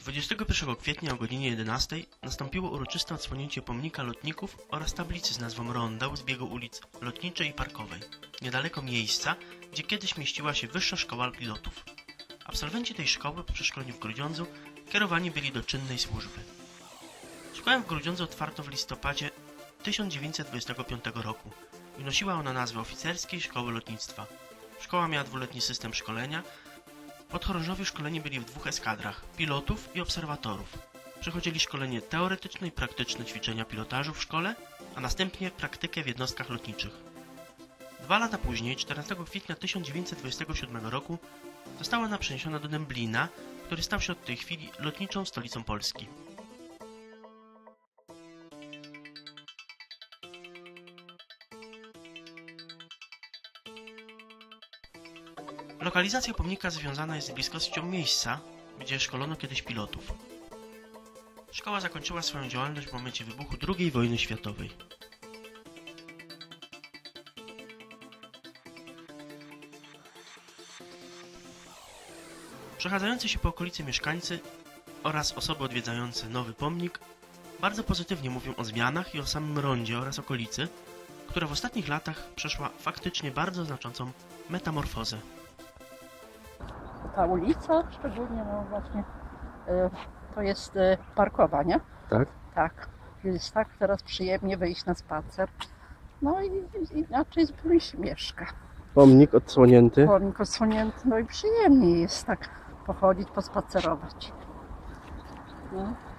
21 kwietnia o godzinie 11 nastąpiło uroczyste odsłonięcie Pomnika Lotników oraz tablicy z nazwą Ronda z biegu ulic Lotniczej i Parkowej, niedaleko miejsca, gdzie kiedyś mieściła się Wyższa Szkoła Pilotów. Absolwenci tej szkoły po przeszkoleniu w Grudziądzu kierowani byli do czynnej służby. Szkołę w Grudziądzu otwarto w listopadzie 1925 roku i nosiła ona nazwę Oficerskiej Szkoły Lotnictwa. Szkoła miała dwuletni system szkolenia. Podchorążowie szkoleni byli w dwóch eskadrach, pilotów i obserwatorów. Przechodzili szkolenie teoretyczne i praktyczne ćwiczenia pilotażu w szkole, a następnie praktykę w jednostkach lotniczych. 2 lata później, 14 kwietnia 1927 roku, została ona przeniesiona do Dęblina, który stał się od tej chwili lotniczą stolicą Polski. Lokalizacja pomnika związana jest z bliskością miejsca, gdzie szkolono kiedyś pilotów. Szkoła zakończyła swoją działalność w momencie wybuchu II wojny światowej. Przechadzający się po okolicy mieszkańcy oraz osoby odwiedzające nowy pomnik bardzo pozytywnie mówią o zmianach i o samym rondzie oraz okolicy, która w ostatnich latach przeszła faktycznie bardzo znaczącą metamorfozę. Ta ulica, szczególnie no właśnie, to jest Parkowa, nie? Tak. Tak. Jest tak teraz przyjemnie wyjść na spacer. No i inaczej zupełnie się mieszka. Pomnik odsłonięty. Pomnik odsłonięty, no i przyjemnie jest tak pochodzić, pospacerować. No.